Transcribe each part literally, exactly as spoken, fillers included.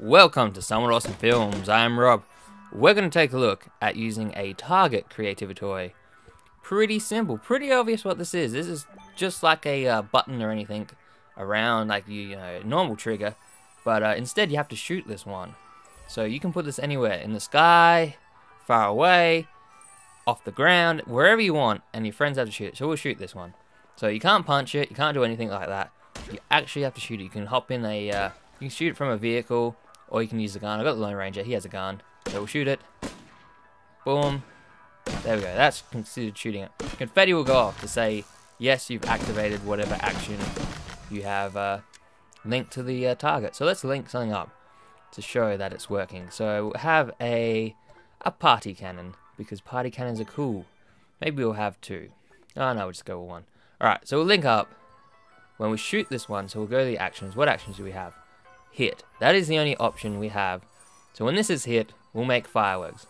Welcome to Somewhat Awesome Films, I'm Rob. We're going to take a look at using a Target creativity toy. Pretty simple, pretty obvious what this is. This is just like a uh, button or anything around, like you, you know, normal trigger, but uh, instead you have to shoot this one. So you can put this anywhere, in the sky, far away, off the ground, wherever you want, and your friends have to shoot it. So we'll shoot this one. So you can't punch it, you can't do anything like that. You actually have to shoot it. You can hop in a, uh, you can shoot it from a vehicle, or you can use a gun. I've got the Lone Ranger, he has a gun. So we'll shoot it. Boom. There we go, that's considered shooting it. Confetti will go off to say, yes, you've activated whatever action you have uh, linked to the uh, target. So let's link something up to show that it's working. So we'll have a, a party cannon, because party cannons are cool. Maybe we'll have two. Oh no, we'll just go with one. Alright, so we'll link up when we shoot this one, so we'll go to the actions. What actions do we have? Hit. That is the only option we have. So when this is hit, we'll make fireworks.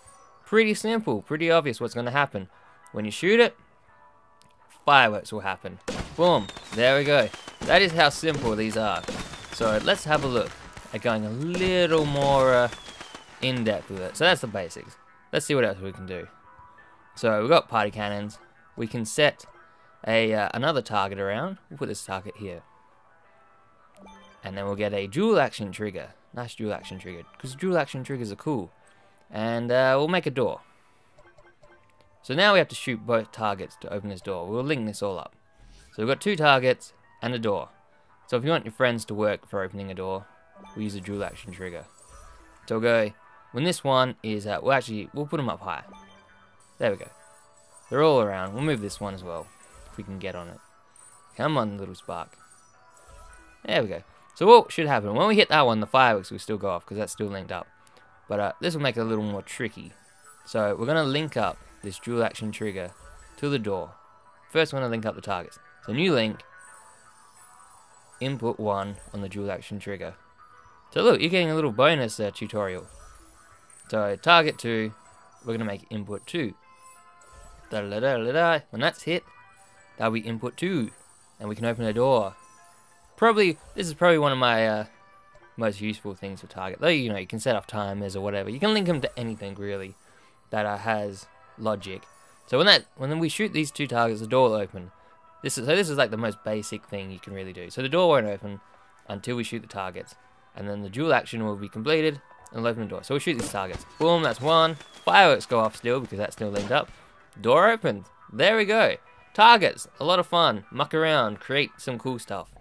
Pretty simple, pretty obvious what's going to happen. When you shoot it, fireworks will happen. Boom, there we go. That is how simple these are. So let's have a look at going a little more uh, in-depth with it. So that's the basics. Let's see what else we can do. So we've got party cannons. We can set a uh, another target around. We'll put this target here. And then we'll get a dual action trigger. Nice dual action trigger, because dual action triggers are cool. And uh, we'll make a door. So now we have to shoot both targets to open this door. We'll link this all up. So we've got two targets and a door. So if you want your friends to work for opening a door, we'll use a dual action trigger. So we'll go, when this one is, uh, well actually, we'll put them up high. There we go. They're all around. We'll move this one as well, if we can get on it. Come on, little spark. There we go. So what should happen? When we hit that one, the fireworks will still go off, because that's still linked up. But uh, this will make it a little more tricky. So we're going to link up this dual action trigger to the door. First we're going to link up the targets. So new link, input one on the dual action trigger. So look, you're getting a little bonus uh, tutorial. So target two, we're going to make input two. Da -da -da -da -da. When that's hit, that'll be input two. And we can open a door. Probably, this is probably one of my uh, most useful things for Target. Though, you know, you can set off timers or whatever. You can link them to anything, really, that uh, has logic. So when that, when we shoot these two targets, the door will open. This is, so this is like the most basic thing you can really do. So the door won't open until we shoot the targets. And then the dual action will be completed, and it'll open the door. So we'll shoot these targets. Boom, that's one. Fireworks go off still, because that's still linked up. Door opened. There we go. Targets, a lot of fun. Muck around, create some cool stuff.